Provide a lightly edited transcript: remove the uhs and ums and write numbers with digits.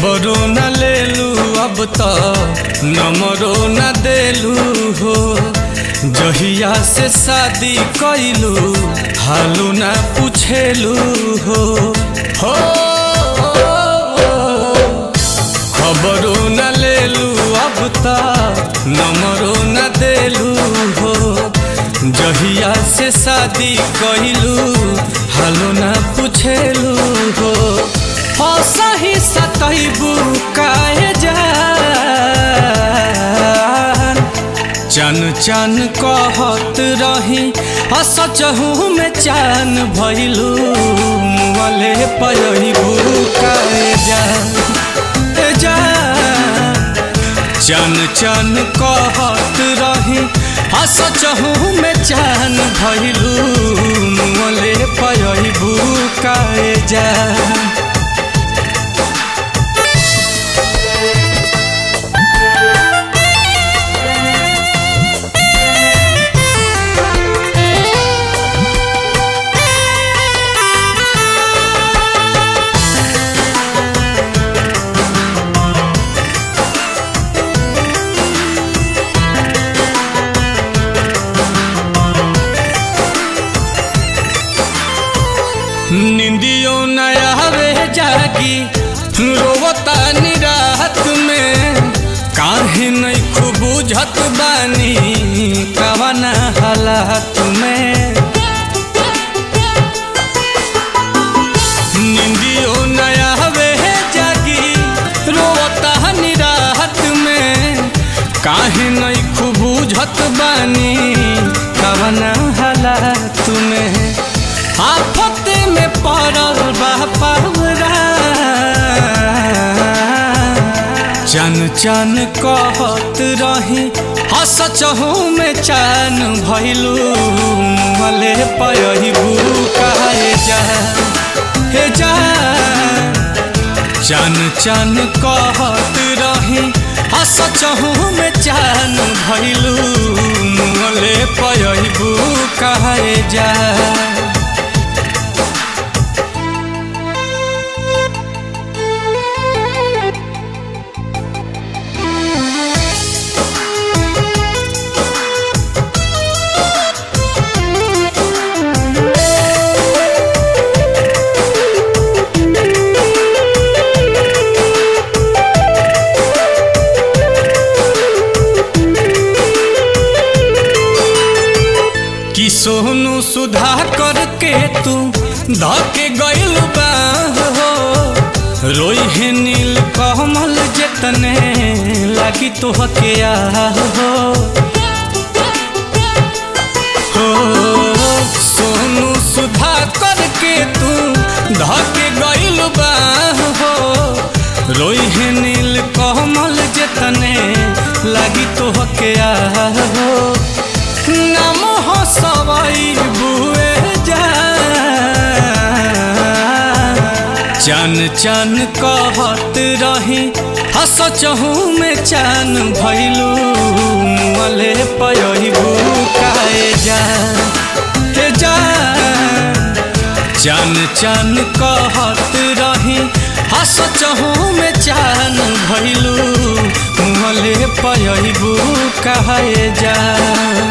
खबरो न लेलू अब तो नंबरो न देलू हो, जहिया से शादी कैलू हालू न पूछेलू हो। खबरो न लेलू अब तो नंबरो न देलू हो, जहिया से शादी कैलू हालू न पूछेलू हो। सही सतैबू काहे जान चन चन कहत रही, सचहू में चान भइलू मुँहले पयबू काहे जान चन चन कहत रही, सचहू में चान भइलू मुँहले पयबू काहे जान। निंदियो नया वे जागी रोवता निराहत में, काहे नहीं खूब बुझत बानी कवन हालात में। निंदियो नया वे जागी रोवता निराहत में, काहे नहीं खूब बुझत बानी कवन हालात में। आफत में पड़ल बापरा चन चन कहत रही, सचहू में चान भइलू मले पयबू काहे जान चन चन कहत रही, सचहू में चान भइलू मले पयबू काहे जान। सोनू सुधाकर के तू धके गइल बाह हो, रोइहे नीलकमल जतने लागी तोहके आह हो। सोनू सुधाकर के तू धके गइल बाह हो, रोइहे नीलकमल जतने लागी तोहके आह हो। नम हो सवाई बुए जान चन चन कहत रही, सचहू में चान भइलू मले पयबू काहे जान चन चन कहत रही, सचहू में चान भइलू मले पयबू काहे जान।